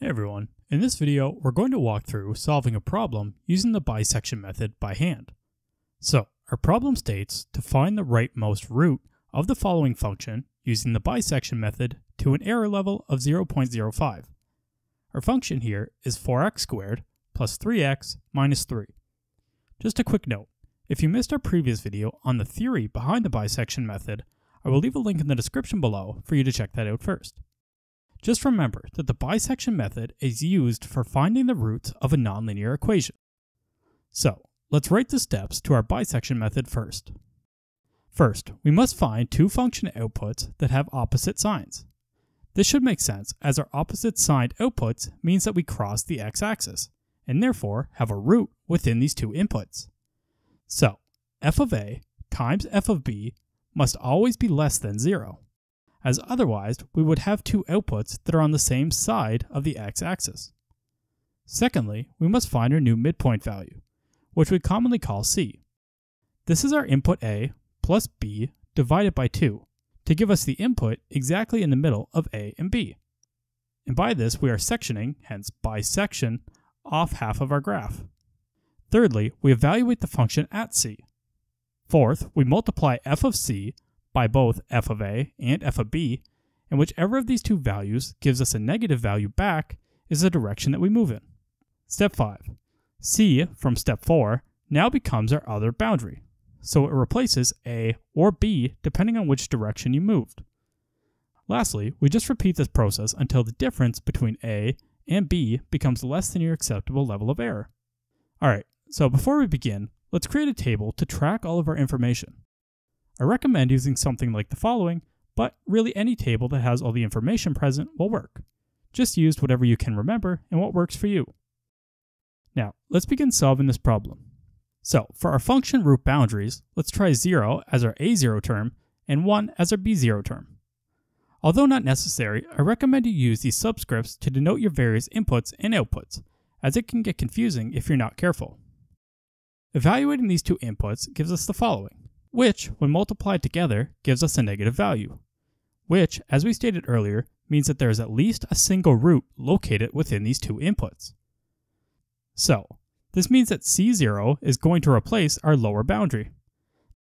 Hey everyone, in this video we're going to walk through solving a problem using the bisection method by hand. So, our problem states to find the rightmost root of the following function using the bisection method to an error level of 0.05. Our function here is 4x squared plus 3x minus 3. Just a quick note, if you missed our previous video on the theory behind the bisection method, I will leave a link in the description below for you to check that out first. Just remember that the bisection method is used for finding the roots of a nonlinear equation. So, let's write the steps to our bisection method first. First, we must find two function outputs that have opposite signs. This should make sense as our opposite signed outputs means that we cross the x-axis, and therefore have a root within these two inputs. So, f of a times f of b must always be less than 0. As otherwise we would have two outputs that are on the same side of the x-axis. Secondly, we must find our new midpoint value, which we commonly call c. This is our input a plus b divided by 2 to give us the input exactly in the middle of a and b. And by this we are sectioning, hence bisection, off half of our graph. Thirdly, we evaluate the function at c. Fourth, we multiply f of c by both f of a and f of b, and whichever of these two values gives us a negative value back is the direction that we move in. Step 5. C from step 4 now becomes our other boundary, so it replaces a or b depending on which direction you moved. Lastly, we just repeat this process until the difference between a and b becomes less than your acceptable level of error. Alright, so before we begin, let's create a table to track all of our information. I recommend using something like the following, but really any table that has all the information present will work. Just use whatever you can remember and what works for you. Now, let's begin solving this problem. So, for our function root boundaries, let's try 0 as our a0 term and 1 as our b0 term. Although not necessary, I recommend you use these subscripts to denote your various inputs and outputs, as it can get confusing if you're not careful. Evaluating these two inputs gives us the following, which, when multiplied together, gives us a negative value, which, as we stated earlier, means that there is at least a single root located within these two inputs. So, this means that C0 is going to replace our lower boundary.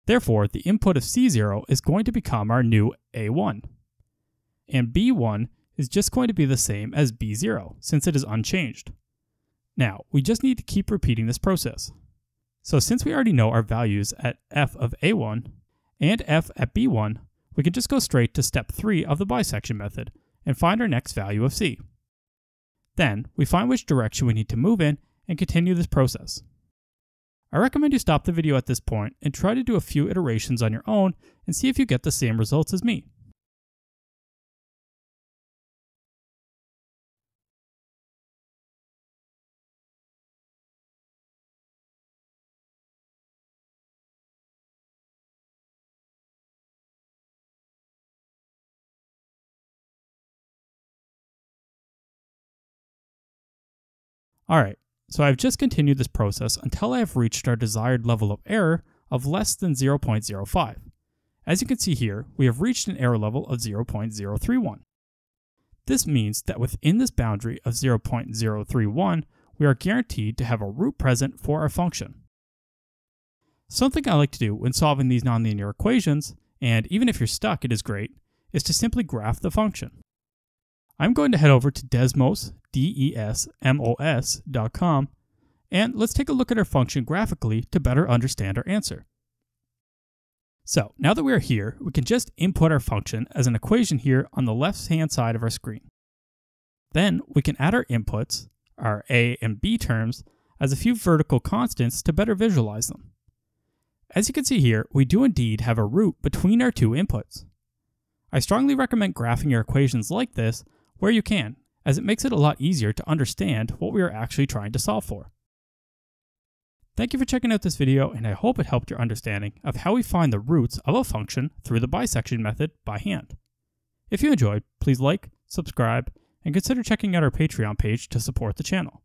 Therefore, the input of C0 is going to become our new A1. And B1 is just going to be the same as B0, since it is unchanged. Now, we just need to keep repeating this process. So since we already know our values at f of a1 and f at b1, we can just go straight to step 3 of the bisection method and find our next value of c. Then, we find which direction we need to move in and continue this process. I recommend you stop the video at this point and try to do a few iterations on your own and see if you get the same results as me. Alright, so I've just continued this process until I have reached our desired level of error of less than 0.05. As you can see here, we have reached an error level of 0.031. This means that within this boundary of 0.031, we are guaranteed to have a root present for our function. Something I like to do when solving these nonlinear equations, and even if you're stuck it is great, is to simply graph the function. I'm going to head over to Desmos, DESMOS.com, and let's take a look at our function graphically to better understand our answer. So, now that we are here, we can just input our function as an equation here on the left-hand side of our screen. Then, we can add our inputs, our a and b terms, as a few vertical constants to better visualize them. As you can see here, we do indeed have a root between our two inputs. I strongly recommend graphing your equations like this where you can, as it makes it a lot easier to understand what we are actually trying to solve for. Thank you for checking out this video, and I hope it helped your understanding of how we find the roots of a function through the bisection method by hand. If you enjoyed, please like, subscribe, and consider checking out our Patreon page to support the channel.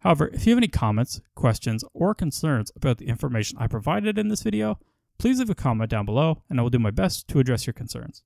However, if you have any comments, questions, or concerns about the information I provided in this video, please leave a comment down below, and I will do my best to address your concerns.